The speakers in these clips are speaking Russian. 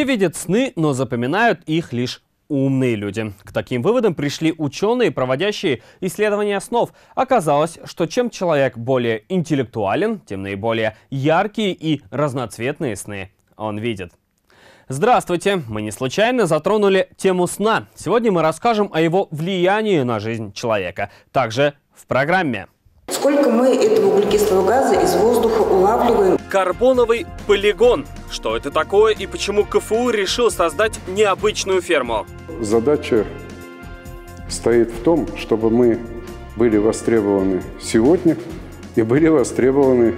Все видят сны, но запоминают их лишь умные люди. К таким выводам пришли ученые, проводящие исследования снов. Оказалось, что чем человек более интеллектуален, тем наиболее яркие и разноцветные сны он видит. Здравствуйте! Мы не случайно затронули тему сна. Сегодня мы расскажем о его влиянии на жизнь человека. Также в программе. Сколько мы этого углекислого газа из воздуха улавливаем? Карбоновый полигон. Что это такое и почему КФУ решил создать необычную ферму? Задача стоит в том, чтобы мы были востребованы сегодня и были востребованы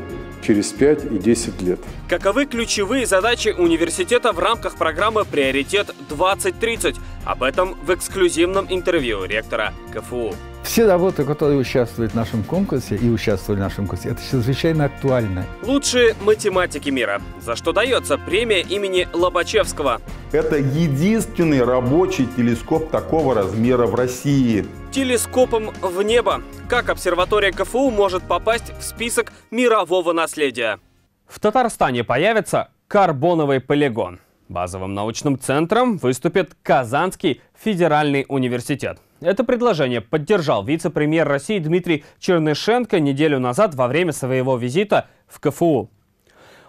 через 5 и 10 лет. Каковы ключевые задачи университета в рамках программы «Приоритет 2030»? Об этом в эксклюзивном интервью ректора КФУ. Все работы, которые участвуют в нашем конкурсе и участвовали в нашем конкурсе, это чрезвычайно актуально. Лучшие математики мира, за что дается премия имени Лобачевского. Это единственный рабочий телескоп такого размера в России. Телескопом в небо. Как обсерватория КФУ может попасть в список мирового наследия? В Татарстане появится карбоновый полигон. Базовым научным центром выступит Казанский федеральный университет. Это предложение поддержал вице-премьер России Дмитрий Чернышенко неделю назад во время своего визита в КФУ.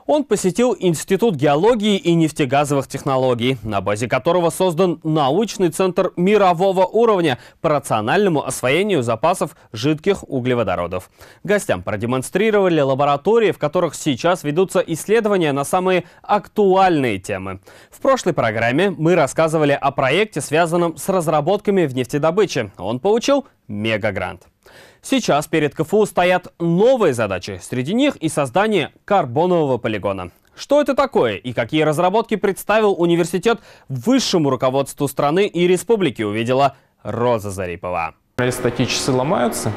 Он посетил Институт геологии и нефтегазовых технологий, на базе которого создан научный центр мирового уровня по рациональному освоению запасов жидких углеводородов. Гостям продемонстрировали лаборатории, в которых сейчас ведутся исследования на самые актуальные темы. В прошлой программе мы рассказывали о проекте, связанном с разработками в нефтедобыче. Он получил мегагрант. Сейчас перед КФУ стоят новые задачи. Среди них и создание карбонового полигона. Что это такое и какие разработки представил университет высшему руководству страны и республики, увидела Роза Зарипова. Если такие часы ломаются,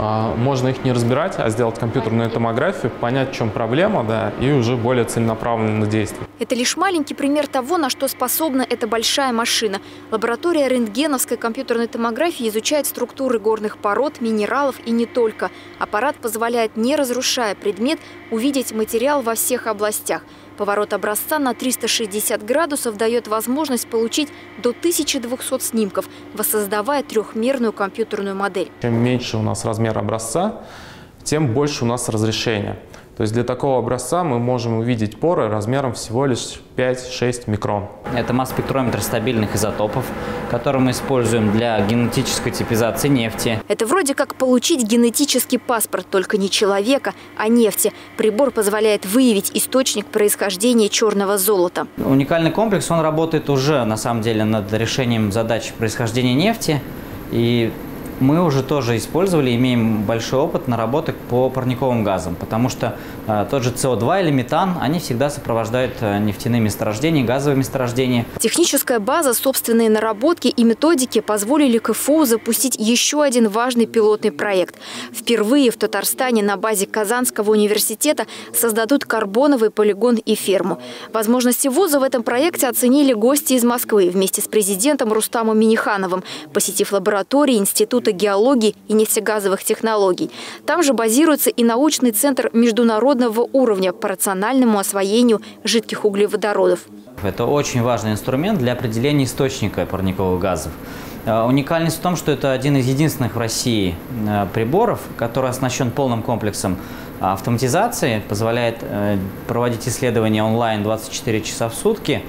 можно их не разбирать, а сделать компьютерную томографию, понять, в чем проблема, да, и уже более целенаправленно действовать. Это лишь маленький пример того, на что способна эта большая машина. Лаборатория рентгеновской компьютерной томографии изучает структуры горных пород, минералов и не только. Аппарат позволяет, не разрушая предмет, увидеть материал во всех областях. Поворот образца на 360 градусов дает возможность получить до 1200 снимков, воссоздавая трехмерную компьютерную модель. Чем меньше у нас размер образца, тем больше у нас разрешение. То есть для такого образца мы можем увидеть поры размером всего лишь 5-6 микрон. Это масс-спектрометр стабильных изотопов, который мы используем для генетической типизации нефти. Это вроде как получить генетический паспорт, только не человека, а нефти. Прибор позволяет выявить источник происхождения черного золота. Уникальный комплекс, он работает уже на самом деле над решением задач происхождения нефти. И мы уже тоже использовали, имеем большой опыт наработок по парниковым газам, потому что тот же СО2 или метан, они всегда сопровождают нефтяные месторождения, газовые месторождения. Техническая база, собственные наработки и методики позволили КФУ запустить еще один важный пилотный проект. Впервые в Татарстане на базе Казанского университета создадут карбоновый полигон и ферму. Возможности вуза в этом проекте оценили гости из Москвы вместе с президентом Рустамом Минихановым, посетив лаборатории Института геологии и нефтегазовых технологий. Там же базируется и научный центр международного уровня по рациональному освоению жидких углеводородов. Это очень важный инструмент для определения источника парниковых газов. Уникальность в том, что это один из единственных в России приборов, который оснащен полным комплексом автоматизации, позволяет проводить исследования онлайн 24 часа в сутки.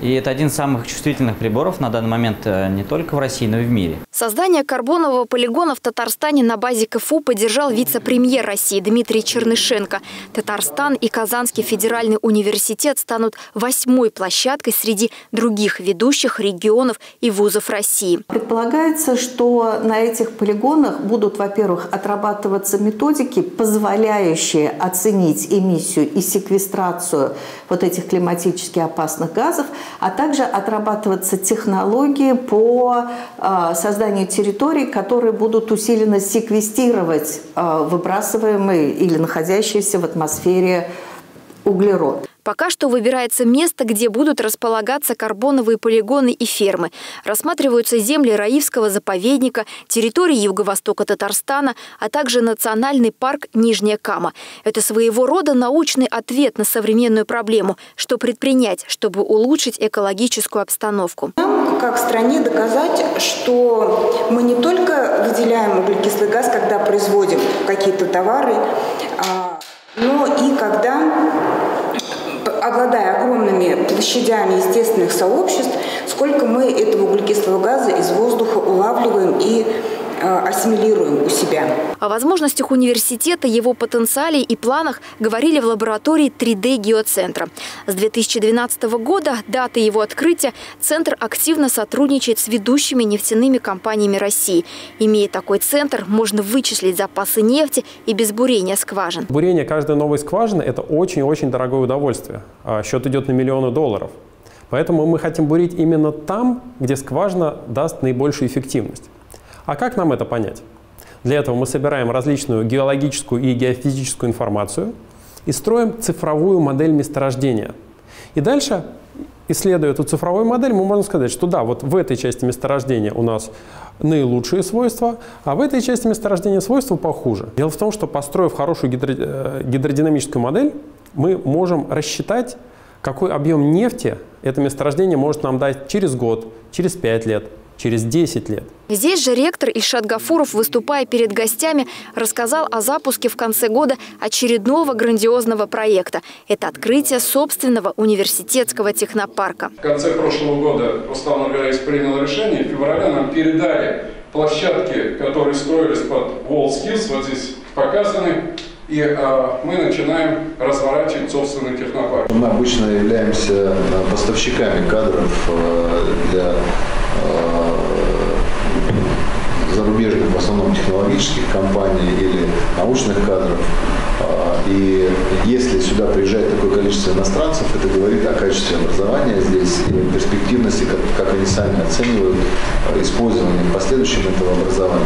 И это один из самых чувствительных приборов на данный момент не только в России, но и в мире. Создание карбонового полигона в Татарстане на базе КФУ поддержал вице-премьер России Дмитрий Чернышенко. Татарстан и Казанский федеральный университет станут 8-й площадкой среди других ведущих регионов и вузов России. Предполагается, что на этих полигонах будут, во-первых, отрабатываться методики, позволяющие оценить эмиссию и секвестрацию вот этих климатически опасных газов, а также отрабатываться технологии по созданию территорий, которые будут усиленно секвестировать выбрасываемые или находящиеся в атмосфере углерод. Пока что выбирается место, где будут располагаться карбоновые полигоны и фермы. Рассматриваются земли Раевского заповедника, территории юго-востока Татарстана, а также национальный парк Нижняя Кама. Это своего рода научный ответ на современную проблему, что предпринять, чтобы улучшить экологическую обстановку. Нам, как стране, доказать, что мы не только выделяем углекислый газ, когда производим какие-то товары, но и когда, обладая огромными площадями естественных сообществ, сколько мы этого углекислого газа из воздуха улавливаем и ассимилируем у себя. О возможностях университета, его потенциале и планах говорили в лаборатории 3D-геоцентра. С 2012 года, даты его открытия, центр активно сотрудничает с ведущими нефтяными компаниями России. Имея такой центр, можно вычислить запасы нефти и без бурения скважин. Бурение каждой новой скважины – это очень-очень дорогое удовольствие. Счет идет на миллионы долларов. Поэтому мы хотим бурить именно там, где скважина даст наибольшую эффективность. А как нам это понять? Для этого мы собираем различную геологическую и геофизическую информацию и строим цифровую модель месторождения. И дальше, исследуя эту цифровую модель, мы можем сказать, что да, вот в этой части месторождения у нас наилучшие свойства, а в этой части месторождения свойства похуже. Дело в том, что, построив хорошую гидродинамическую модель, мы можем рассчитать, какой объем нефти это месторождение может нам дать через год, через 5 лет. Через 10 лет. Здесь же ректор Ильшат Гафуров, выступая перед гостями, рассказал о запуске в конце года очередного грандиозного проекта. Это открытие собственного университетского технопарка. В конце прошлого года Рустам Миниханов принял решение. В феврале нам передали площадки, которые строились под WorldSkills, вот здесь показаны. И мы начинаем разворачивать собственный технопарк. Мы обычно являемся поставщиками кадров для зарубежных, в основном технологических компаний или научных кадров. И если сюда приезжает такое количество иностранцев, это говорит о качестве образования здесь и перспективности, как они сами оценивают использование в последующем этого образования.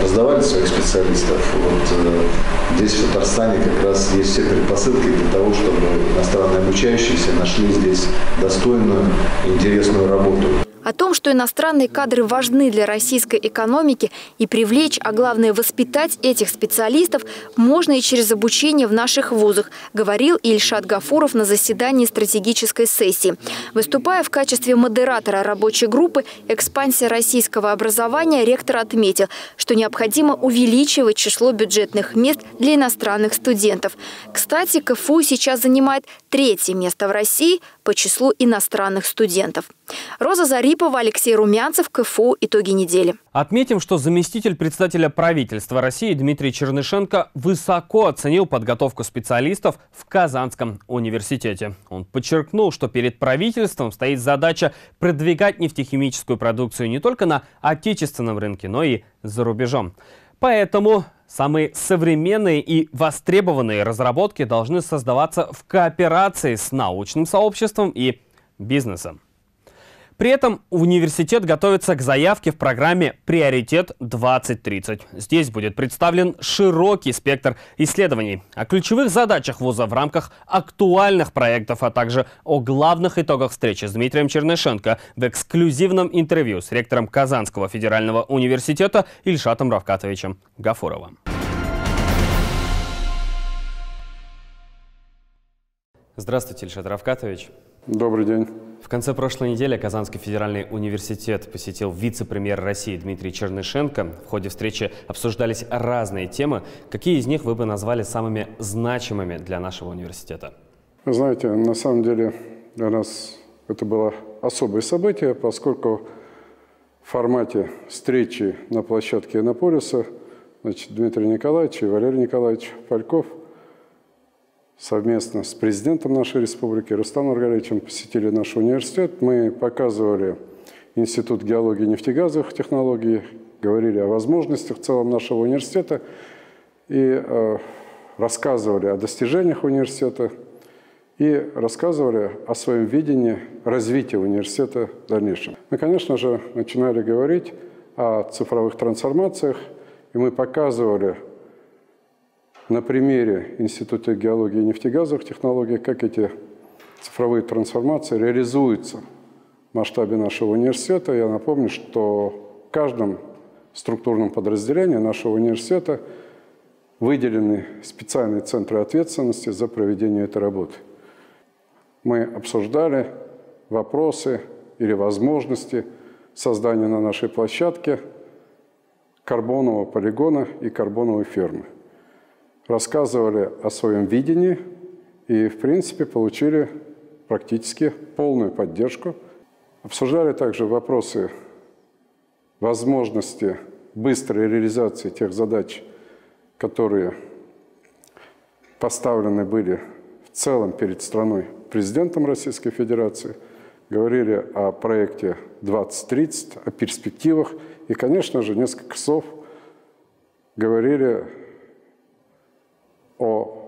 Раздавали своих специалистов. Вот здесь, в Татарстане, как раз есть все предпосылки для того, чтобы иностранные обучающиеся нашли здесь достойную и интересную работу. О том, что иностранные кадры важны для российской экономики и привлечь, а главное воспитать этих специалистов, можно и через обучение в наших вузах, говорил Ильшат Гафуров на заседании стратегической сессии. Выступая в качестве модератора рабочей группы «Экспансия российского образования», ректор отметил, что необходимо увеличивать число бюджетных мест для иностранных студентов. Кстати, КФУ сейчас занимает третье место в России по числу иностранных студентов. Роза Зарипова, Алексей Румянцев, КФУ. Итоги недели. Отметим, что заместитель председателя правительства России Дмитрий Чернышенко высоко оценил подготовку специалистов в Казанском университете. Он подчеркнул, что перед правительством стоит задача продвигать нефтехимическую продукцию не только на отечественном рынке, но и за рубежом. Поэтому самые современные и востребованные разработки должны создаваться в кооперации с научным сообществом и бизнесом. При этом университет готовится к заявке в программе «Приоритет 2030». Здесь будет представлен широкий спектр исследований о ключевых задачах вуза в рамках актуальных проектов, а также о главных итогах встречи с Дмитрием Чернышенко в эксклюзивном интервью с ректором Казанского федерального университета Ильшатом Равкатовичем Гафуровым. Здравствуйте, Ильшат Равкатович. Добрый день. В конце прошлой недели Казанский федеральный университет посетил вице-премьер России Дмитрий Чернышенко. В ходе встречи обсуждались разные темы. Какие из них вы бы назвали самыми значимыми для нашего университета? Вы знаете, на самом деле для нас это было особое событие, поскольку в формате встречи на площадке Иннополиса Дмитрий Николаевич и Валерий Николаевич Польков совместно с президентом нашей республики Рустамом Минихановичем посетили наш университет. Мы показывали Институт геологии и нефтегазовых технологий, говорили о возможностях в целом нашего университета и рассказывали о достижениях университета и рассказывали о своем видении развития университета в дальнейшем. Мы, конечно же, начинали говорить о цифровых трансформациях, и мы показывали на примере Института геологии и нефтегазовых технологий, как эти цифровые трансформации реализуются в масштабе нашего университета. Я напомню, что в каждом структурном подразделении нашего университета выделены специальные центры ответственности за проведение этой работы. Мы обсуждали вопросы или возможности создания на нашей площадке карбонового полигона и карбоновой фермы. Рассказывали о своем видении и, в принципе, получили практически полную поддержку. Обсуждали также вопросы возможности быстрой реализации тех задач, которые поставлены были в целом перед страной президентом Российской Федерации. Говорили о проекте 2030, о перспективах. И, конечно же, несколько слов говорили об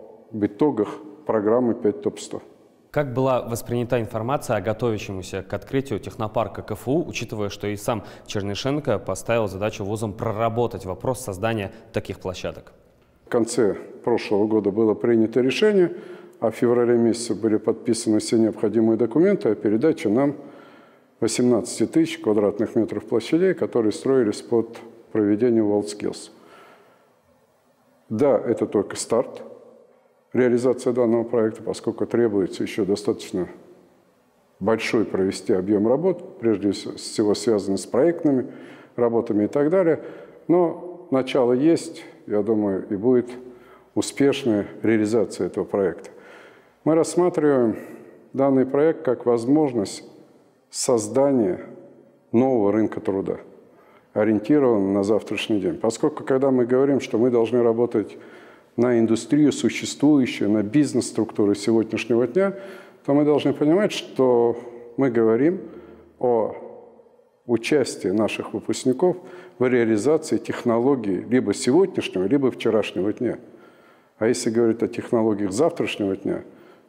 итогах программы 5 ТОП-100. Как была воспринята информация о готовящемся к открытию технопарка КФУ, учитывая, что и сам Чернышенко поставил задачу вузам проработать вопрос создания таких площадок? В конце прошлого года было принято решение, а в феврале месяце были подписаны все необходимые документы о передаче нам 18 тысяч квадратных метров площадей, которые строились под проведение WorldSkills. Да, это только старт реализации данного проекта, поскольку требуется еще достаточно большой провести объем работ, прежде всего связанный с проектными работами и так далее. Но начало есть, я думаю, и будет успешная реализация этого проекта. Мы рассматриваем данный проект как возможность создания нового рынка труда, ориентированного на завтрашний день. Поскольку, когда мы говорим, что мы должны работать на индустрию существующую, на бизнес-структуру сегодняшнего дня, то мы должны понимать, что мы говорим о участии наших выпускников в реализации технологий либо сегодняшнего, либо вчерашнего дня. А если говорить о технологиях завтрашнего дня,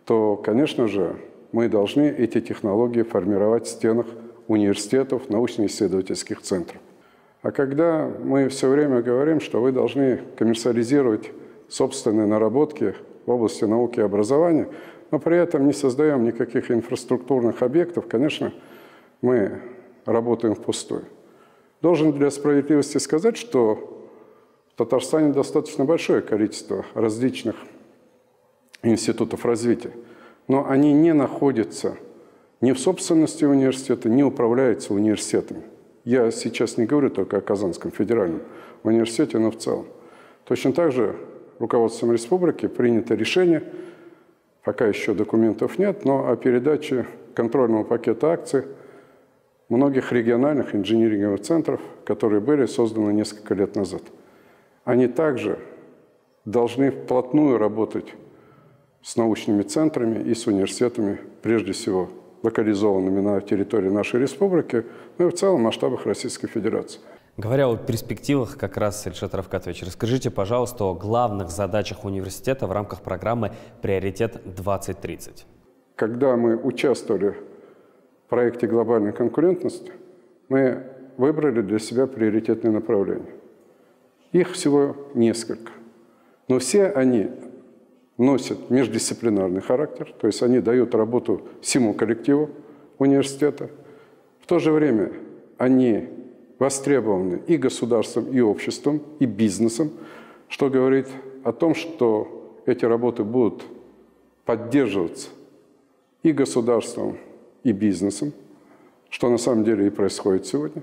то, конечно же, мы должны эти технологии формировать в стенах университетов, научно-исследовательских центров. А когда мы все время говорим, что вы должны коммерциализировать собственные наработки в области науки и образования, но при этом не создаем никаких инфраструктурных объектов, конечно, мы работаем впустую. Должен для справедливости сказать, что в Татарстане достаточно большое количество различных институтов развития, но они не находятся ни в собственности университета, не управляются университетами. Я сейчас не говорю только о Казанском федеральном университете, но в целом. Точно так же руководством республики принято решение, пока еще документов нет, но о передаче контрольного пакета акций многих региональных инжиниринговых центров, которые были созданы несколько лет назад. Они также должны вплотную работать с научными центрами и с университетами, прежде всего локализованными на территории нашей республики, но и в целом в масштабах Российской Федерации. Говоря о перспективах, как раз, Ильшат Равкатович, расскажите, пожалуйста, о главных задачах университета в рамках программы «Приоритет 2030». Когда мы участвовали в проекте «Глобальная конкурентность», мы выбрали для себя приоритетные направления. Их всего несколько, но все они носят междисциплинарный характер, то есть они дают работу всему коллективу университета. В то же время они востребованы и государством, и обществом, и бизнесом, что говорит о том, что эти работы будут поддерживаться и государством, и бизнесом, что на самом деле и происходит сегодня.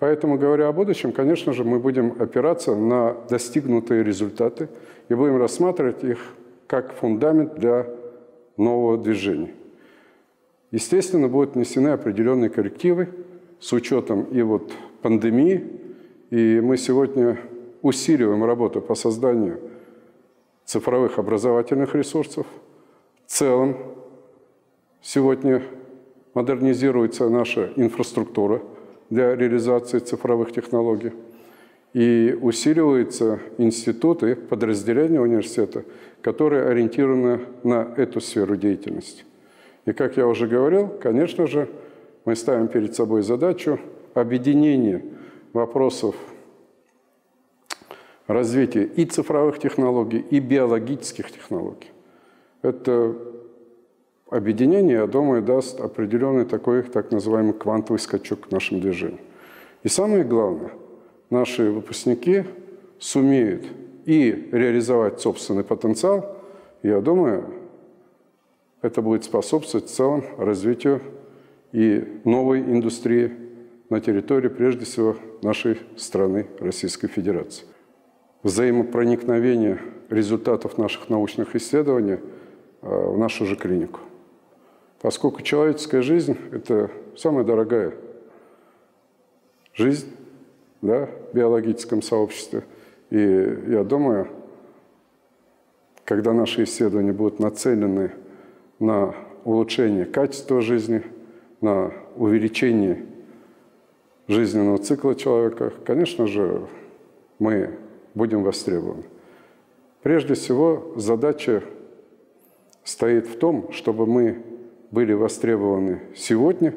Поэтому, говоря о будущем, конечно же, мы будем опираться на достигнутые результаты и будем рассматривать их как фундамент для нового движения. Естественно, будут внесены определенные коррективы с учетом и пандемии, и мы сегодня усиливаем работу по созданию цифровых образовательных ресурсов. В целом сегодня модернизируется наша инфраструктура для реализации цифровых технологий, и усиливаются институты, подразделения университета, которые ориентированы на эту сферу деятельности. И, как я уже говорил, конечно же, мы ставим перед собой задачу объединения вопросов развития и цифровых технологий, и биологических технологий. Это объединение, я думаю, даст определенный такой, так называемый, квантовый скачок к нашему движению. И самое главное, наши выпускники сумеют и реализовать собственный потенциал, я думаю, это будет способствовать в целом развитию и новой индустрии на территории, прежде всего, нашей страны, Российской Федерации. Взаимопроникновение результатов наших научных исследований в нашу же клинику. Поскольку человеческая жизнь – это самая дорогая жизнь, да, в биологическом сообществе. И я думаю, когда наши исследования будут нацелены на улучшение качества жизни, на увеличение жизненного цикла человека, конечно же, мы будем востребованы. Прежде всего, задача стоит в том, чтобы мы были востребованы сегодня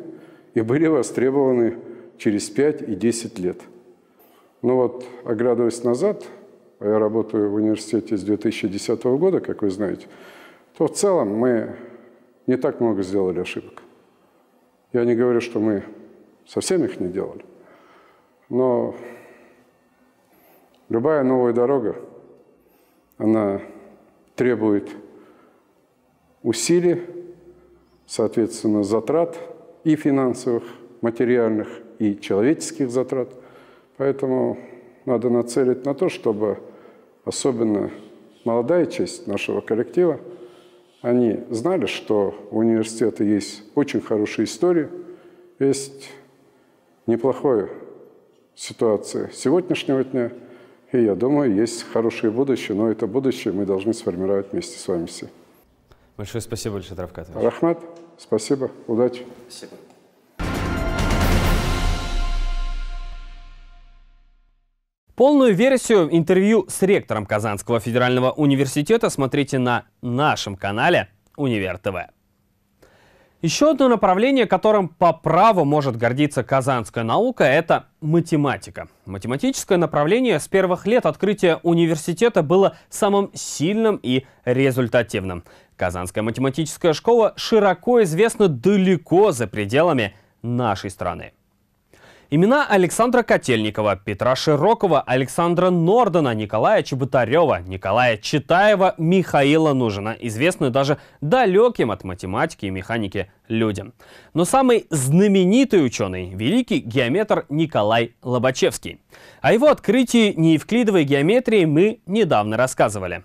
и были востребованы через 5 и 10 лет. Но вот, оглядываясь назад, я работаю в университете с 2010 года, как вы знаете, то в целом мы не так много сделали ошибок. Я не говорю, что мы совсем их не делали, но любая новая дорога, она требует усилий, соответственно, затрат и финансовых, материальных, и человеческих затрат. Поэтому надо нацелить на то, чтобы особенно молодая часть нашего коллектива, они знали, что у университета есть очень хорошие истории, есть неплохая ситуация сегодняшнего дня, и, я думаю, есть хорошее будущее, но это будущее мы должны сформировать вместе с вами все. Большое спасибо, Ильшат Равкатович. Рахмат, спасибо, удачи. Спасибо. Полную версию интервью с ректором Казанского федерального университета смотрите на нашем канале «Универ ТВ». Еще одно направление, которым по праву может гордиться казанская наука, это математика. Математическое направление с первых лет открытия университета было самым сильным и результативным. Казанская математическая школа широко известна далеко за пределами нашей страны. Имена Александра Котельникова, Петра Широкова, Александра Нордена, Николая Чеботарева, Николая Читаева, Михаила Нужина известны даже далеким от математики и механики людям. Но самый знаменитый ученый – великий геометр Николай Лобачевский. О его открытии неевклидовой геометрии мы недавно рассказывали.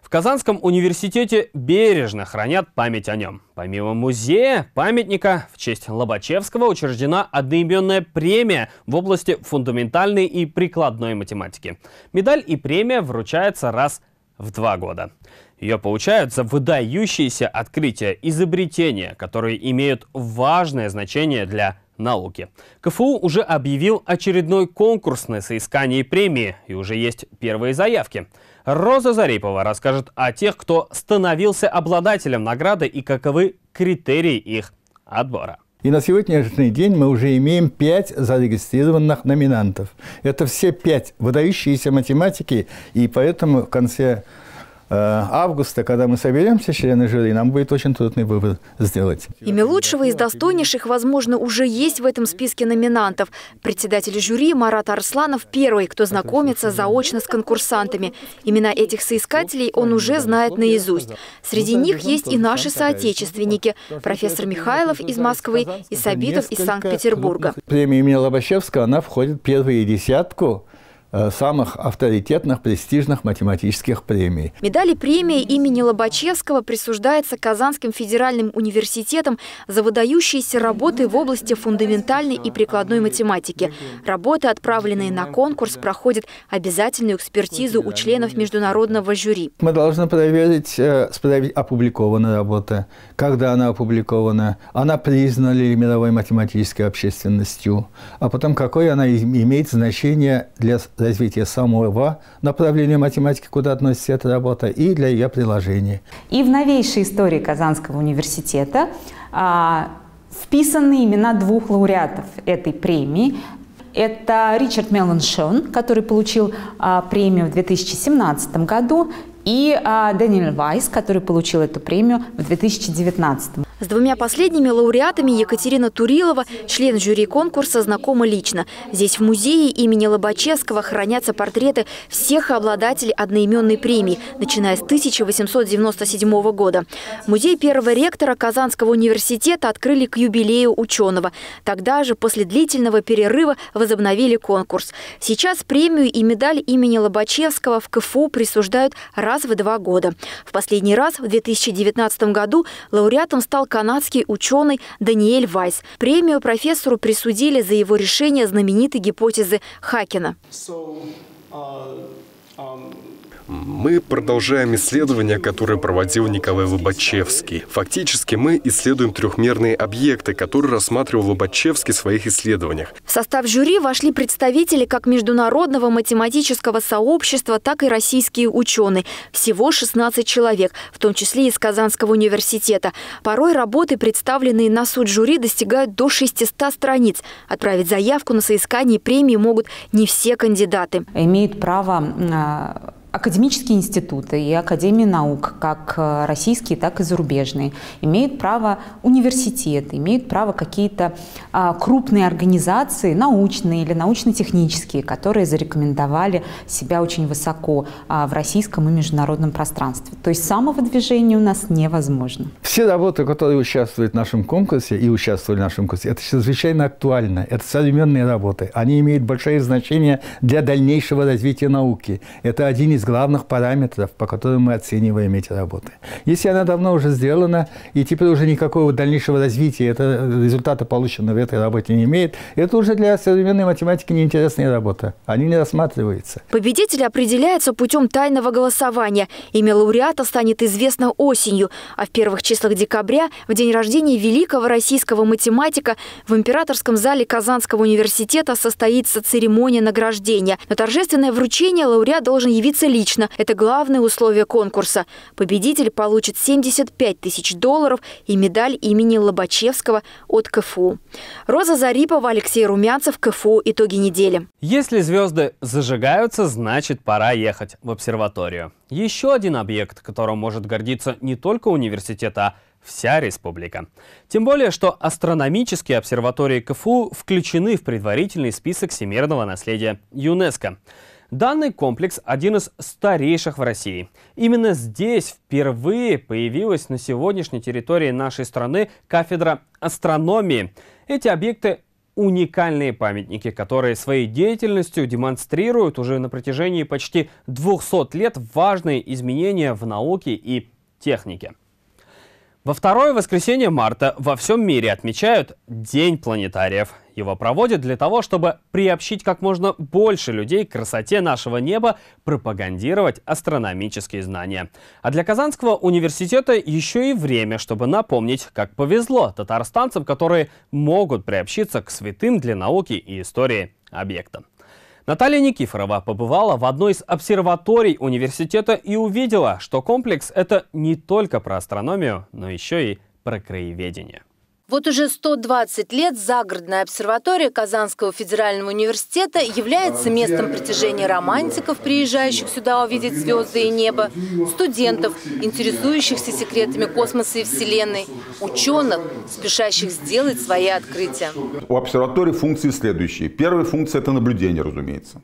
В Казанском университете бережно хранят память о нем. Помимо музея, памятника, в честь Лобачевского учреждена одноименная премия в области фундаментальной и прикладной математики. Медаль и премия вручается раз в 2 года. Ее получают за выдающиеся открытия, изобретения, которые имеют важное значение для науки. КФУ уже объявил очередной конкурс на соискание премии, и уже есть первые заявки. Роза Зарипова расскажет о тех, кто становился обладателем награды и каковы критерии их отбора. И на сегодняшний день мы уже имеем 5 зарегистрированных номинантов. Это все 5 выдающиеся математики, и поэтому в конце августа, когда мы соберемся, члены жюри, нам будет очень трудный выбор сделать. Имя лучшего из достойнейших, возможно, уже есть в этом списке номинантов. Председатель жюри Марат Арсланов первый, кто знакомится заочно с конкурсантами. Имена этих соискателей он уже знает наизусть. Среди них есть и наши соотечественники. Профессор Михайлов из Москвы и Сабитов из Санкт-Петербурга. Премия имени Лобачевского, она входит в первую десятку самых авторитетных, престижных математических премий. Медали премии имени Лобачевского присуждается Казанским федеральным университетом за выдающиеся работы в области фундаментальной и прикладной математики. Работы, отправленные на конкурс, проходят обязательную экспертизу у членов международного жюри. Мы должны проверить, опубликована работа, когда она опубликована, она признана ли мировой математической общественностью, а потом какое она имеет значение для развития самого направления математики, куда относится эта работа, и для ее приложения. И в новейшей истории Казанского университета вписаны имена 2 лауреатов этой премии. Это Ричард Мелланшон, который получил премию в 2017 году, и Даниэль Вайс, который получил эту премию в 2019 году. С двумя последними лауреатами Екатерина Турилова, член жюри конкурса, знакома лично. Здесь в музее имени Лобачевского хранятся портреты всех обладателей одноименной премии, начиная с 1897 года. Музей первого ректора Казанского университета открыли к юбилею ученого. Тогда же, после длительного перерыва, возобновили конкурс. Сейчас премию и медаль имени Лобачевского в КФУ присуждают раз в 2 года. В последний раз, в 2019 году, лауреатом стал канадский ученый Даниэль Вайс. Премию профессору присудили за его решение знаменитой гипотезы Хакена. Мы продолжаем исследования, которые проводил Николай Лобачевский. Фактически мы исследуем трехмерные объекты, которые рассматривал Лобачевский в своих исследованиях. В состав жюри вошли представители как международного математического сообщества, так и российские ученые. Всего 16 человек, в том числе из Казанского университета. Порой работы, представленные на суд жюри, достигают до 600 страниц. Отправить заявку на соискание премии могут не все кандидаты. Имеют право академические институты и академии наук, как российские, так и зарубежные, имеют право университеты, имеют право какие-то крупные организации, научные или научно-технические, которые зарекомендовали себя очень высоко в российском и международном пространстве. То есть самовыдвижение у нас невозможно. Все работы, которые участвуют в нашем конкурсе и участвовали в нашем конкурсе, это чрезвычайно актуально, это современные работы. Они имеют большое значение для дальнейшего развития науки. Это один из главных параметров, по которым мы оцениваем эти работы. Если она давно уже сделана, и теперь уже никакого дальнейшего развития результата, полученного в этой работе, не имеет, это уже для современной математики неинтересная работа. Они не рассматриваются. Победитель определяется путем тайного голосования. Имя лауреата станет известно осенью. А в первых числах декабря, в день рождения великого российского математика, в императорском зале Казанского университета состоится церемония награждения. На торжественное вручение лауреат должен явиться лично. Это главное условие конкурса. Победитель получит $75 000 и медаль имени Лобачевского от КФУ. Роза Зарипова, Алексей Румянцев, КФУ. Итоги недели. Если звезды зажигаются, значит, пора ехать в обсерваторию. Еще один объект, которым может гордиться не только университет, а вся республика. Тем более, что астрономические обсерватории КФУ включены в предварительный список всемирного наследия ЮНЕСКО. Данный комплекс один из старейших в России. Именно здесь впервые появилась на сегодняшней территории нашей страны кафедра астрономии. Эти объекты – уникальные памятники, которые своей деятельностью демонстрируют уже на протяжении почти 200 лет важные изменения в науке и технике. Во второе воскресенье марта во всем мире отмечают День планетариев. Его проводят для того, чтобы приобщить как можно больше людей к красоте нашего неба, пропагандировать астрономические знания. А для Казанского университета еще и время, чтобы напомнить, как повезло татарстанцам, которые могут приобщиться к святым для науки и истории объектам. Наталья Никифорова побывала в одной из обсерваторий университета и увидела, что комплекс – это не только про астрономию, но еще и про краеведение. Вот уже 120 лет загородная обсерватория Казанского федерального университета является местом притяжения романтиков, приезжающих сюда увидеть звезды и небо, студентов, интересующихся секретами космоса и Вселенной, ученых, спешащих сделать свои открытия. У обсерватории функции следующие. Первая функция – это наблюдение, разумеется.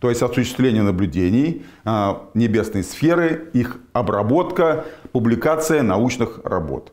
То есть осуществление наблюдений небесной сферы, их обработка, публикация научных работ.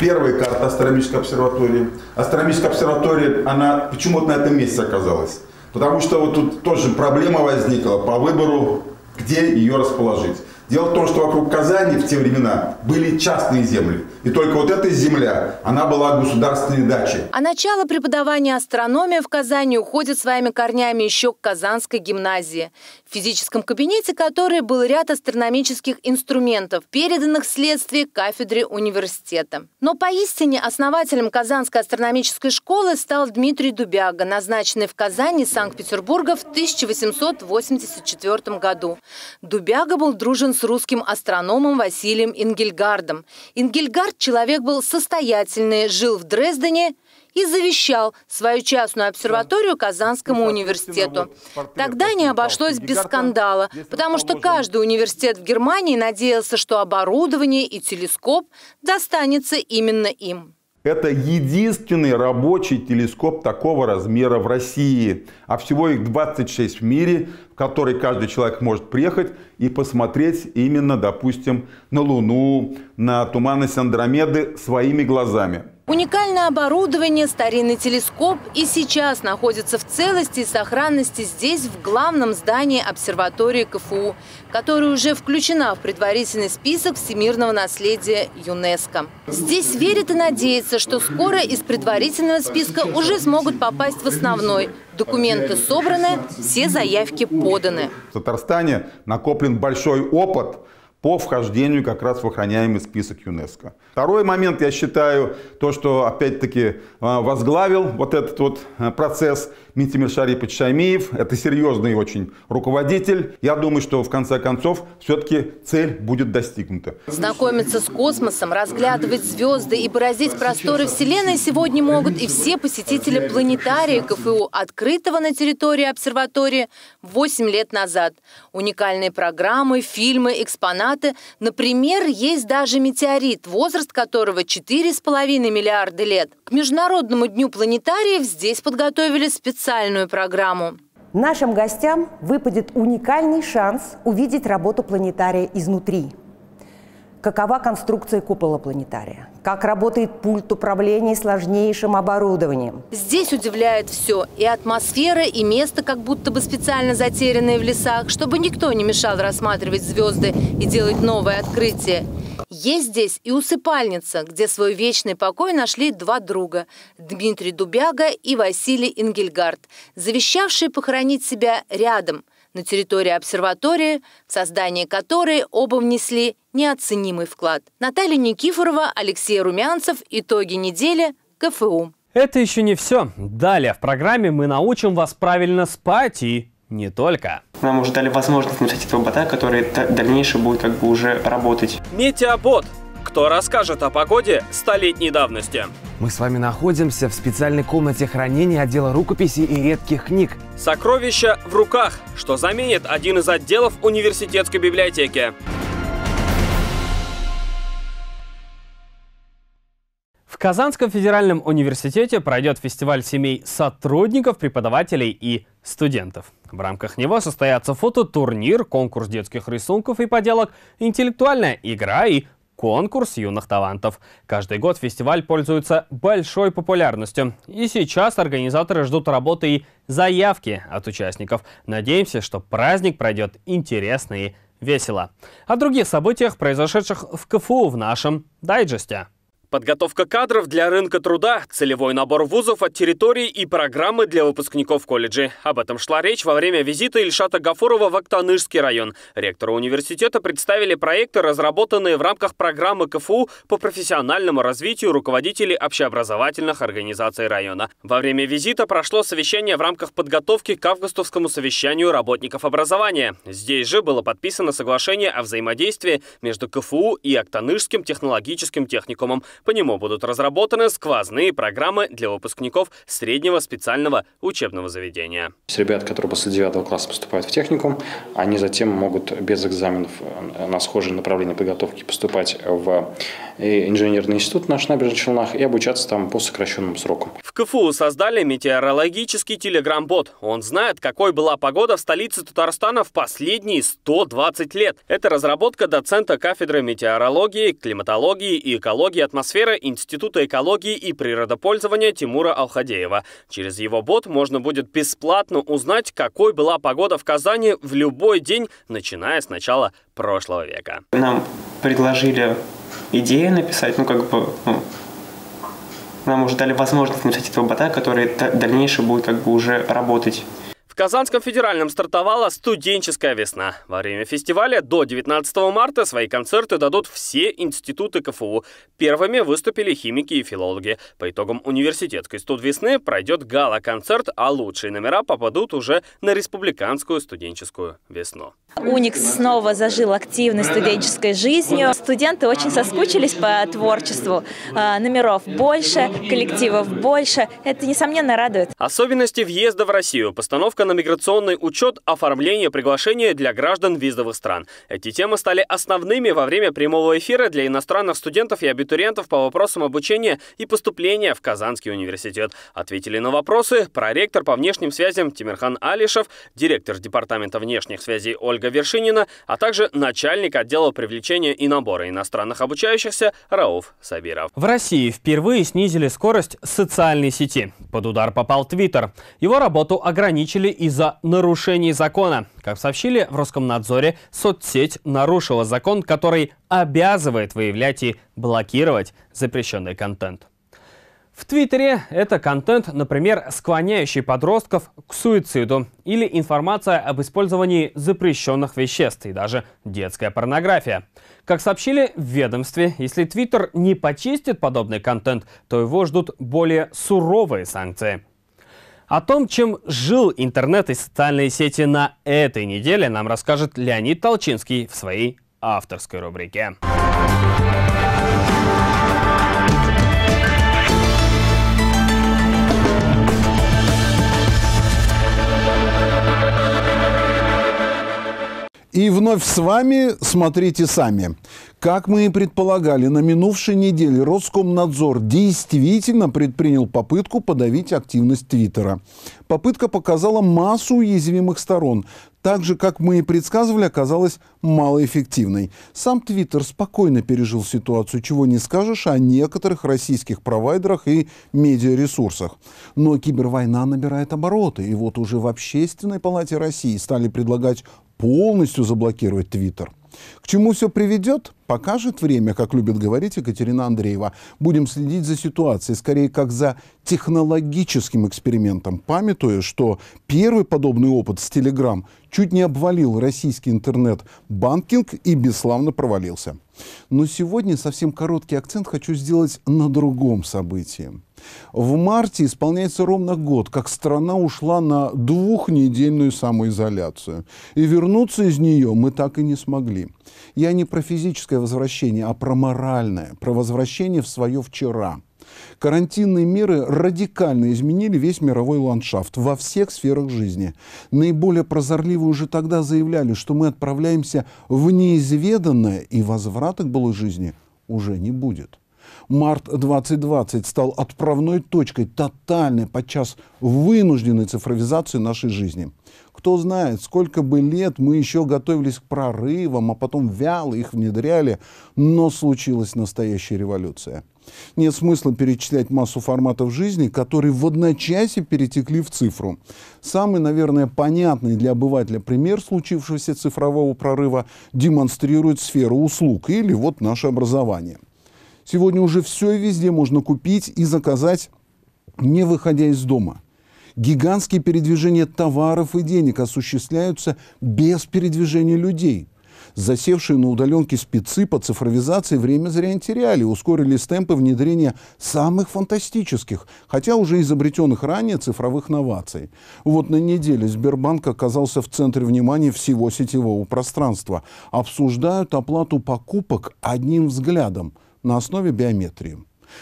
Первая карта астрономической обсерватории. Астрономическая обсерватория, она почему-то на этом месте оказалась. Потому что вот тут тоже проблема возникла по выбору, где ее расположить. Дело в том, что вокруг Казани в те времена были частные земли. И только вот эта земля, она была государственной дачей. А начало преподавания астрономии в Казани уходит своими корнями еще к Казанской гимназии, в физическом кабинете которой был ряд астрономических инструментов, переданных вследствие кафедре университета. Но поистине основателем Казанской астрономической школы стал Дмитрий Дубяга, назначенный в Казани из Санкт-Петербурга в 1884 году. Дубяга был дружен с русским астрономом Василием Энгельгардтом. Энгельгард человек был состоятельный, жил в Дрездене и завещал свою частную обсерваторию Казанскому университету. Тогда не обошлось без скандала, потому что каждый университет в Германии надеялся, что оборудование и телескоп достанется именно им. Это единственный рабочий телескоп такого размера в России, а всего их 26 в мире, в который каждый человек может приехать и посмотреть именно, допустим, на Луну, на туманность Андромеды своими глазами. Уникальное оборудование, старинный телескоп и сейчас находится в целости и сохранности здесь, в главном здании обсерватории КФУ, которая уже включена в предварительный список всемирного наследия ЮНЕСКО. Здесь верят и надеются, что скоро из предварительного списка уже смогут попасть в основной. Документы собраны, все заявки поданы. В Татарстане накоплен большой опыт по вхождению как раз в охраняемый список ЮНЕСКО. Второй момент, я считаю, то, что опять-таки возглавил вот этот вот процесс Митимир Шарипович Шаймиев. Это серьезный очень руководитель. Я думаю, что в конце концов все-таки цель будет достигнута. Знакомиться с космосом, разглядывать звезды и бороздить просторы Вселенной сегодня могут и все посетители планетария КФУ, открытого на территории обсерватории 8 лет назад. Уникальные программы, фильмы, экспонаты. Например, есть даже метеорит, возраст которого 4,5 миллиарда лет. К Международному дню планетариев здесь подготовили специальную программу. Нашим гостям выпадет уникальный шанс увидеть работу планетария изнутри. Какова конструкция купола планетария? Как работает пульт управления сложнейшим оборудованием? Здесь удивляет все. И атмосфера, и место, как будто бы специально затерянное в лесах, чтобы никто не мешал рассматривать звезды и делать новые открытия. Есть здесь и усыпальница, где свой вечный покой нашли два друга – Дмитрий Дубяга и Василий Энгельгардт, завещавшие похоронить себя рядом, на территории обсерватории, в создание которой оба внесли неоценимый вклад. Наталья Никифорова, Алексей Румянцев. Итоги недели КФУ. Это еще не все. Далее в программе мы научим вас правильно спать и не только. Нам уже дали возможность написать этого бота, который в дальнейшем будет как бы уже работать. Метеобот. Кто расскажет о погоде столетней давности? Мы с вами находимся в специальной комнате хранения отдела рукописей и редких книг. Сокровища в руках, что заменит один из отделов университетской библиотеки. В Казанском федеральном университете пройдет фестиваль семей сотрудников, преподавателей и студентов. В рамках него состоятся фототурнир, конкурс детских рисунков и поделок, интеллектуальная игра и конкурс юных талантов. Каждый год фестиваль пользуется большой популярностью. И сейчас организаторы ждут работы и заявки от участников. Надеемся, что праздник пройдет интересно и весело. О других событиях, произошедших в КФУ, в нашем дайджесте. Подготовка кадров для рынка труда, целевой набор вузов от территории и программы для выпускников колледжей. Об этом шла речь во время визита Ильшата Гафурова в Актанышский район. Ректору университета представили проекты, разработанные в рамках программы КФУ по профессиональному развитию руководителей общеобразовательных организаций района. Во время визита прошло совещание в рамках подготовки к августовскому совещанию работников образования. Здесь же было подписано соглашение о взаимодействии между КФУ и Актанышским технологическим техникумом. По нему будут разработаны сквозные программы для выпускников среднего специального учебного заведения. Ребят, которые после 9 класса поступают в техникум, они затем могут без экзаменов на схожие направления подготовки поступать в инженерный институт наш набережных Челнах и обучаться там по сокращенным срокам. В КФУ создали метеорологический телеграм-бот. Он знает, какой была погода в столице Татарстана в последние 120 лет. Это разработка доцента кафедры метеорологии, климатологии и экологии атмосферы Института экологии и природопользования Тимура Алхадеева. Через его бот можно будет бесплатно узнать, какой была погода в Казани в любой день, начиная с начала прошлого века. Нам предложили идею написать, нам уже дали возможность написать этого бота, который в дальнейшем будет как бы уже работать. В Казанском федеральном стартовала студенческая весна. Во время фестиваля до 19 марта свои концерты дадут все институты КФУ. Первыми выступили химики и филологи. По итогам университетской студвесны пройдет гала-концерт, а лучшие номера попадут уже на республиканскую студенческую весну. Уникс снова зажил активной студенческой жизнью. Студенты очень соскучились по творчеству. Номеров больше, коллективов больше. Это, несомненно, радует. Особенности въезда в Россию, постановка на миграционный учет, оформление приглашения для граждан визовых стран. Эти темы стали основными во время прямого эфира для иностранных студентов и абитуриентов по вопросам обучения и поступления в Казанский университет. Ответили на вопросы проректор по внешним связям Тимирхан Алишев, директор департамента внешних связей Ольга Вершинина, а также начальник отдела привлечения и набора иностранных обучающихся Рауф Сабиров. В России впервые снизили скорость социальной сети. Под удар попал Twitter. Его работу ограничили из-за нарушений закона. Как сообщили в Роскомнадзоре, соцсеть нарушила закон, который обязывает выявлять и блокировать запрещенный контент. В Твиттере это контент, например, склоняющий подростков к суициду или информация об использовании запрещенных веществ и даже детская порнография. Как сообщили в ведомстве, если Твиттер не почистит подобный контент, то его ждут более суровые санкции. О том, чем жил интернет и социальные сети на этой неделе, нам расскажет Леонид Толчинский в своей авторской рубрике. И вновь с вами «Смотрите сами». Как мы и предполагали, на минувшей неделе Роскомнадзор действительно предпринял попытку подавить активность Твиттера. Попытка показала массу уязвимых сторон. Так же, как мы и предсказывали, оказалась малоэффективной. Сам Твиттер спокойно пережил ситуацию, чего не скажешь о некоторых российских провайдерах и медиаресурсах. Но кибервойна набирает обороты, и вот уже в Общественной палате России стали предлагать полностью заблокировать Твиттер. К чему все приведет, покажет время, как любит говорить Екатерина Андреева. Будем следить за ситуацией, скорее как за технологическим экспериментом, памятуя, что первый подобный опыт с Telegram чуть не обвалил российский интернет-банкинг и бесславно провалился. Но сегодня совсем короткий акцент хочу сделать на другом событии. В марте исполняется ровно год, как страна ушла на двухнедельную самоизоляцию. И вернуться из нее мы так и не смогли. Я не про физическое возвращение, а про моральное, про возвращение в свое вчера. Карантинные меры радикально изменили весь мировой ландшафт во всех сферах жизни. Наиболее прозорливые уже тогда заявляли, что мы отправляемся в неизведанное, и возврата к былой жизни уже не будет. Март 2020 стал отправной точкой тотальной, подчас вынужденной цифровизации нашей жизни. Кто знает, сколько бы лет мы еще готовились к прорывам, а потом вяло их внедряли, но случилась настоящая революция. Нет смысла перечислять массу форматов жизни, которые в одночасье перетекли в цифру. Самый, наверное, понятный для обывателя пример случившегося цифрового прорыва демонстрирует сферу услуг или вот наше образование. Сегодня уже все и везде можно купить и заказать, не выходя из дома. Гигантские передвижения товаров и денег осуществляются без передвижения людей. Засевшие на удаленке спецы по цифровизации время зря не теряли, ускорились темпы внедрения самых фантастических, хотя уже изобретенных ранее цифровых новаций. Вот на неделе Сбербанк оказался в центре внимания всего сетевого пространства. Обсуждают оплату покупок одним взглядом на основе биометрии.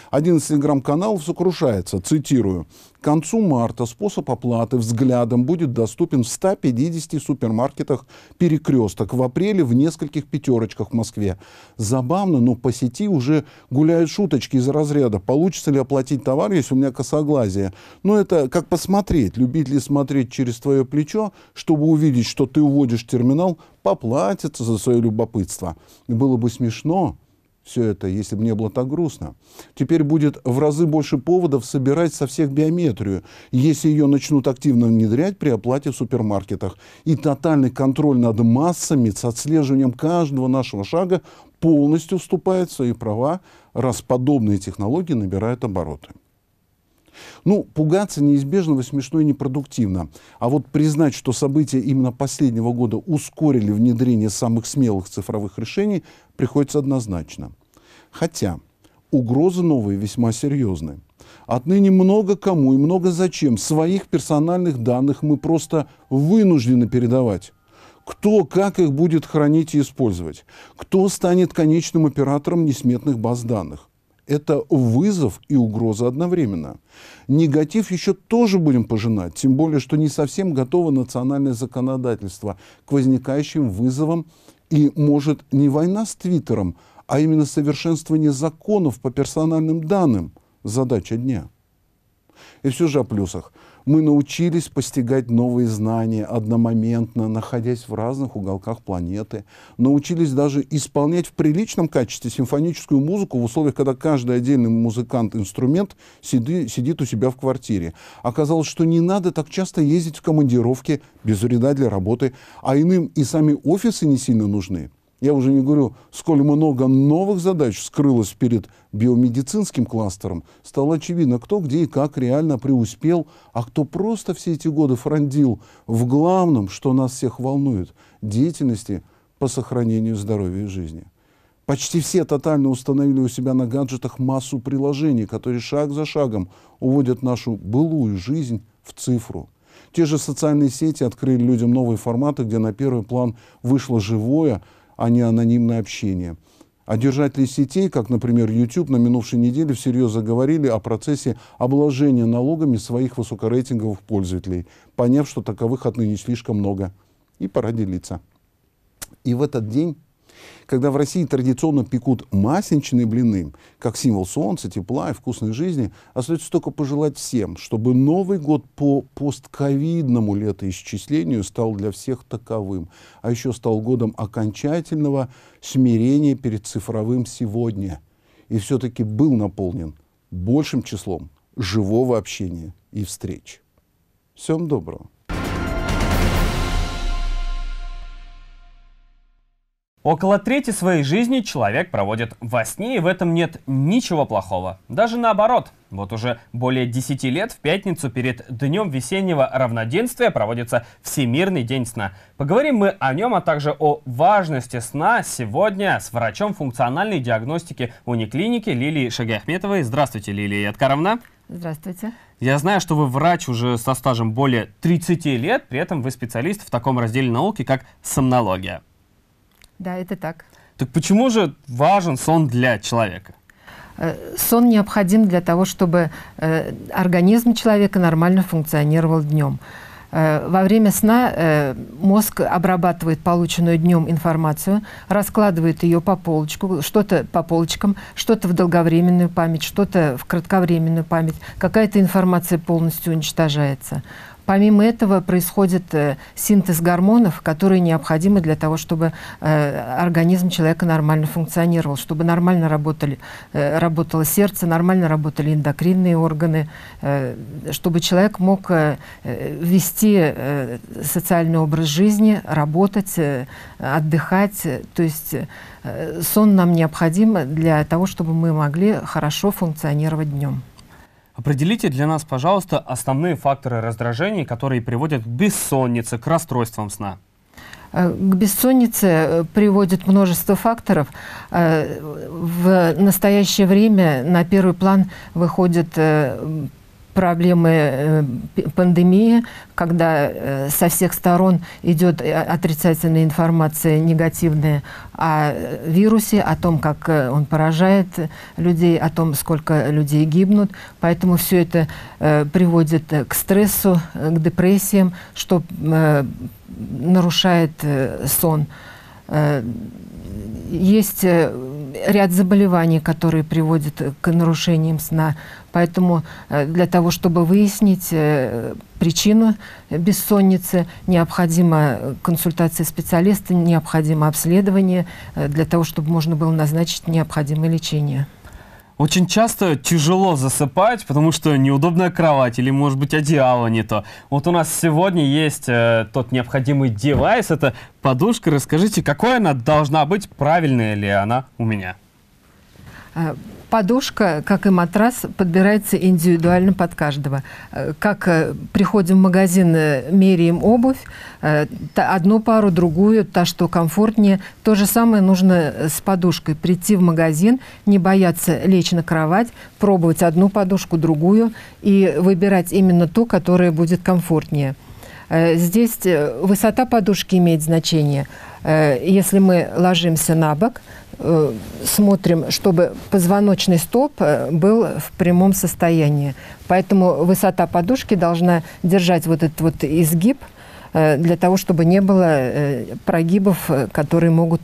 Один из телеграм-каналов сокрушается, цитирую: «К концу марта способ оплаты взглядом будет доступен в 150 супермаркетах «Перекресток», в апреле в нескольких «Пятерочках» в Москве». Забавно, но по сети уже гуляют шуточки из разряда: получится ли оплатить товар, если у меня косоглазие. Но это как посмотреть, любить ли смотреть через твое плечо, чтобы увидеть, что ты уводишь терминал, поплатиться за свое любопытство. Было бы смешно. Все это, если бы не было так грустно. Теперь будет в разы больше поводов собирать со всех биометрию, если ее начнут активно внедрять при оплате в супермаркетах. И тотальный контроль над массами с отслеживанием каждого нашего шага полностью вступает в свои права, раз подобные технологии набирают обороты. Ну, пугаться неизбежного, смешно и непродуктивно. А вот признать, что события именно последнего года ускорили внедрение самых смелых цифровых решений, приходится однозначно. Хотя угрозы новые весьма серьезны. Отныне много кому и много зачем своих персональных данных мы просто вынуждены передавать. Кто, как их будет хранить и использовать? Кто станет конечным оператором несметных баз данных? Это вызов и угроза одновременно. Негатив еще тоже будем пожинать, тем более, что не совсем готово национальное законодательство к возникающим вызовам. И, может, не война с Твиттером, а именно совершенствование законов по персональным данным – задача дня. И все же о плюсах. Мы научились постигать новые знания одномоментно, находясь в разных уголках планеты. Научились даже исполнять в приличном качестве симфоническую музыку в условиях, когда каждый отдельный музыкант-инструмент сидит у себя в квартире. Оказалось, что не надо так часто ездить в командировки без вреда для работы, а иным и сами офисы не сильно нужны. Я уже не говорю, сколь много новых задач скрылось перед биомедицинским кластером. Стало очевидно, кто где и как реально преуспел, а кто просто все эти годы фрондил в главном, что нас всех волнует – деятельности по сохранению здоровья и жизни. Почти все тотально установили у себя на гаджетах массу приложений, которые шаг за шагом уводят нашу былую жизнь в цифру. Те же социальные сети открыли людям новые форматы, где на первый план вышло живое, а не анонимное общение. А держатели сетей, как, например, YouTube, на минувшей неделе всерьез заговорили о процессе обложения налогами своих высокорейтинговых пользователей, поняв, что таковых отныне слишком много. И пора делиться. И в этот день, когда в России традиционно пекут масличные блины, как символ солнца, тепла и вкусной жизни, остается только пожелать всем, чтобы Новый год по постковидному летоисчислению стал для всех таковым, а еще стал годом окончательного смирения перед цифровым сегодня и все-таки был наполнен большим числом живого общения и встреч. Всем доброго! Около трети своей жизни человек проводит во сне, и в этом нет ничего плохого. Даже наоборот. Вот уже более 10 лет в пятницу перед Днем весеннего равноденствия проводится Всемирный день сна. Поговорим мы о нем, а также о важности сна сегодня с врачом функциональной диагностики униклиники Лилией Шагиахметовой. Здравствуйте, Лилия Ядкаровна. Здравствуйте. Я знаю, что вы врач уже со стажем более 30 лет, при этом вы специалист в таком разделе науки, как сомнология. Да, это так. Так почему же важен сон для человека? Сон необходим для того, чтобы организм человека нормально функционировал днем. Во время сна мозг обрабатывает полученную днем информацию, раскладывает ее по полочкам, что-то в долговременную память, что-то в кратковременную память. Какая-то информация полностью уничтожается. Помимо этого происходит синтез гормонов, которые необходимы для того, чтобы организм человека нормально функционировал, чтобы нормально работало сердце, нормально работали эндокринные органы, чтобы человек мог вести социальный образ жизни, работать, отдыхать. То есть сон нам необходим для того, чтобы мы могли хорошо функционировать днем. Определите для нас, пожалуйста, основные факторы раздражений, которые приводят к бессоннице, к расстройствам сна. К бессоннице приводит множество факторов. В настоящее время на первый план выходят проблемы пандемии, когда со всех сторон идет отрицательная информация, негативная о вирусе, о том, как он поражает людей, о том, сколько людей гибнут. Поэтому все это приводит к стрессу, к депрессиям, что нарушает сон. Есть ряд заболеваний, которые приводят к нарушениям сна. Поэтому для того, чтобы выяснить причину бессонницы, необходима консультация специалиста, необходимо обследование, для того, чтобы можно было назначить необходимое лечение. Очень часто тяжело засыпать, потому что неудобная кровать или, может быть, одеяло не то. Вот у нас сегодня есть тот необходимый девайс, это подушка. Расскажите, какой она должна быть, правильная ли она у меня? Подушка, как и матрас, подбирается индивидуально под каждого. Как приходим в магазин, меряем обувь, одну пару, другую, та, что комфортнее. То же самое нужно с подушкой. Прийти в магазин, не бояться лечь на кровать, пробовать одну подушку, другую и выбирать именно ту, которая будет комфортнее. Здесь высота подушки имеет значение. Если мы ложимся на бок, смотрим, чтобы позвоночный столб был в прямом состоянии. Поэтому высота подушки должна держать вот этот вот изгиб, для того, чтобы не было прогибов, которые могут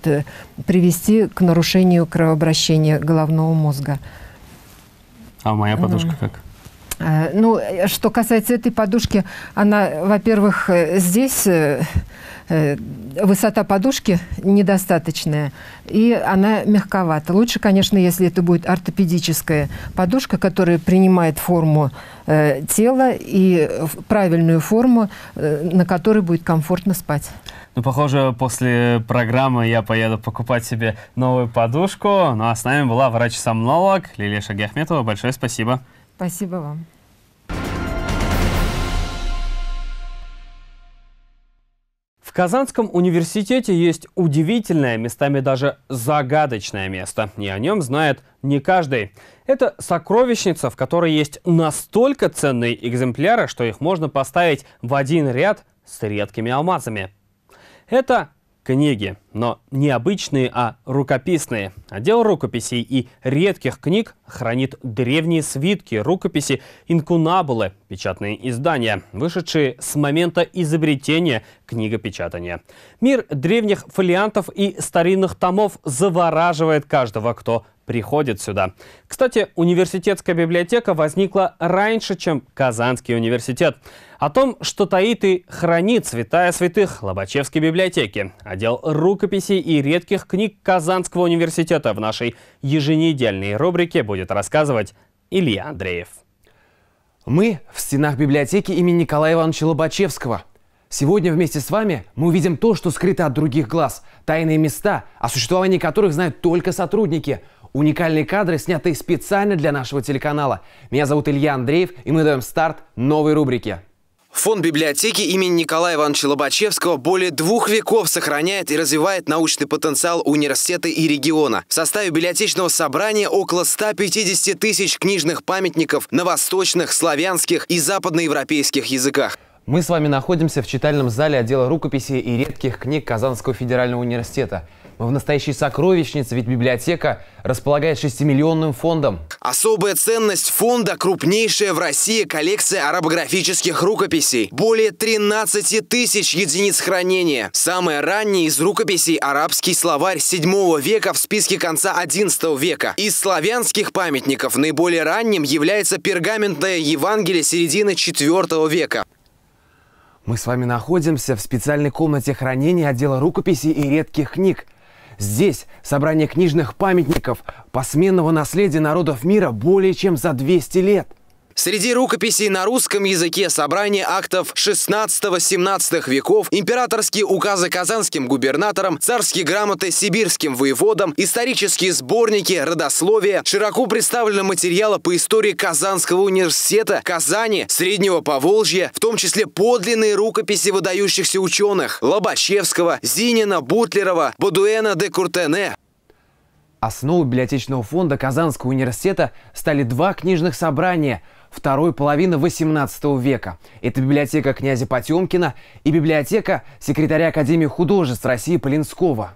привести к нарушению кровообращения головного мозга. А моя подушка как? Ну, что касается этой подушки, она, во-первых, здесь высота подушки недостаточная, и она мягковата. Лучше, конечно, если это будет ортопедическая подушка, которая принимает форму тела и правильную форму, на которой будет комфортно спать. Ну, похоже, после программы я поеду покупать себе новую подушку. Ну, а с нами была врач-сомнолог Лилия Шагиахметова. Большое спасибо. Спасибо вам. В Казанском университете есть удивительное, местами даже загадочное место. И о нем знает не каждый. Это сокровищница, в которой есть настолько ценные экземпляры, что их можно поставить в один ряд с редкими алмазами. Это книги, но не обычные, а рукописные. Отдел рукописей и редких книг хранит древние свитки, рукописи, инкунабулы, печатные издания, вышедшие с момента изобретения книгопечатания. Мир древних фолиантов и старинных томов завораживает каждого, кто приходит сюда. Кстати, университетская библиотека возникла раньше, чем Казанский университет. О том, что таит и хранит святая святых Лобачевской библиотеки, отдел рукописей и редких книг Казанского университета, в нашей еженедельной рубрике будет рассказывать Илья Андреев. Мы в стенах библиотеки имени Николая Ивановича Лобачевского. Сегодня вместе с вами мы увидим то, что скрыто от других глаз. Тайные места, о существовании которых знают только сотрудники. Уникальные кадры, снятые специально для нашего телеканала. Меня зовут Илья Андреев, и мы даем старт новой рубрике. Фонд библиотеки имени Николая Ивановича Лобачевского более 2 веков сохраняет и развивает научный потенциал университета и региона. В составе библиотечного собрания около 150 тысяч книжных памятников на восточных, славянских и западноевропейских языках. Мы с вами находимся в читальном зале отдела рукописей и редких книг Казанского федерального университета. Мы в настоящей сокровищнице, ведь библиотека располагает 6-миллионным фондом. Особая ценность фонда – крупнейшая в России коллекция арабографических рукописей. Более 13 тысяч единиц хранения. Самая ранняя из рукописей – арабский словарь 7 века в списке конца 11 века. Из славянских памятников наиболее ранним является пергаментное Евангелие середины 4 века. Мы с вами находимся в специальной комнате хранения отдела рукописей и редких книг. Здесь собрание книжных памятников посменного наследия народов мира более чем за 200 лет. Среди рукописей на русском языке собрание актов 16-17 веков, императорские указы казанским губернаторам, царские грамоты сибирским воеводам, исторические сборники, родословия. Широко представлено материала по истории Казанского университета, Казани, Среднего Поволжья, в том числе подлинные рукописи выдающихся ученых Лобачевского, Зинина, Бутлерова, Бодуэна де Куртене. Основой библиотечного фонда Казанского университета стали 2 книжных собрания второй половины XVIII века. Это библиотека князя Потемкина и библиотека секретаря Академии художеств России Полинского.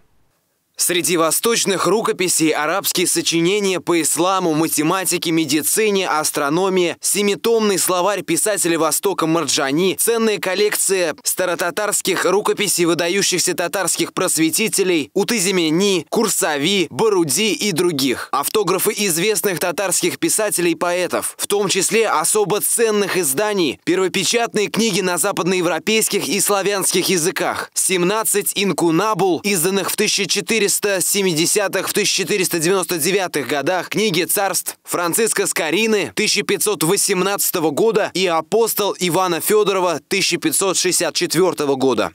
Среди восточных рукописей арабские сочинения по исламу, математике, медицине, астрономии, 7-томный словарь писателя Востока Марджани, ценная коллекция старотатарских рукописей выдающихся татарских просветителей Утызимени, Курсави, Баруди и других. Автографы известных татарских писателей и поэтов, в том числе особо ценных изданий, первопечатные книги на западноевропейских и славянских языках, 17 инкунабул, изданных в 1470-х, в 1499-х годах, книги царств Франциска Скорины 1518 года и апостол Ивана Федорова 1564 года.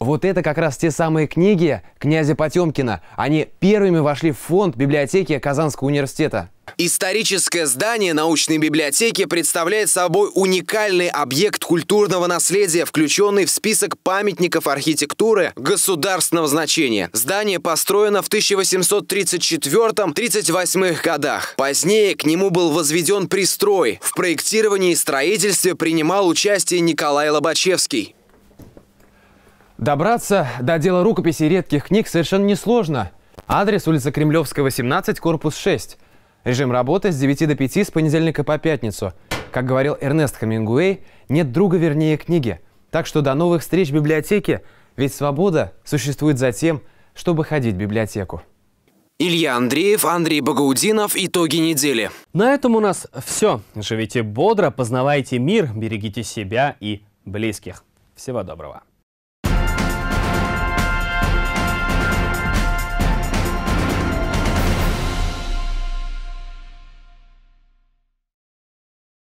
Вот это как раз те самые книги князя Потемкина. Они первыми вошли в фонд библиотеки Казанского университета. Историческое здание научной библиотеки представляет собой уникальный объект культурного наследия, включенный в список памятников архитектуры государственного значения. Здание построено в 1834-38 годах. Позднее к нему был возведен пристрой. В проектировании и строительстве принимал участие Николай Лобачевский. Добраться до дела рукописей редких книг совершенно несложно. Адрес: улица Кремлевская, 18, корпус 6. Режим работы с 9 до 5, с понедельника по пятницу. Как говорил Эрнест Хемингуэй, нет друга вернее книги. Так что до новых встреч в библиотеке, ведь свобода существует за тем, чтобы ходить в библиотеку. Илья Андреев, Андрей Багаудинов. Итоги недели. На этом у нас все. Живите бодро, познавайте мир, берегите себя и близких. Всего доброго.